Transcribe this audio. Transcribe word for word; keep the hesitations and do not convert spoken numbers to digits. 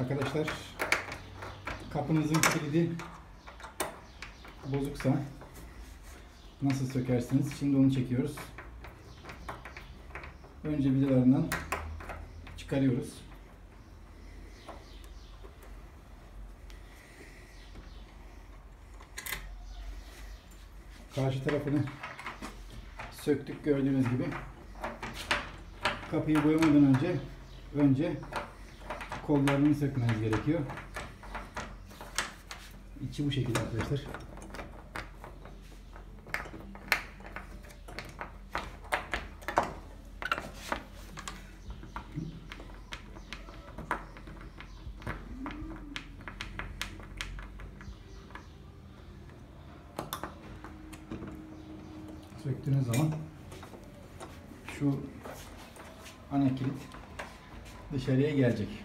Arkadaşlar, kapınızın kilidi bozuksa nasıl sökersiniz? Şimdi onu çekiyoruz. Önce vidalarından çıkarıyoruz. Karşı tarafını söktük gördüğünüz gibi. Kapıyı boyamadan önce önce kollarını sökmeniz gerekiyor. İçi bu şekilde arkadaşlar. Söktüğünüz zaman şu ana kilit dışarıya gelecek.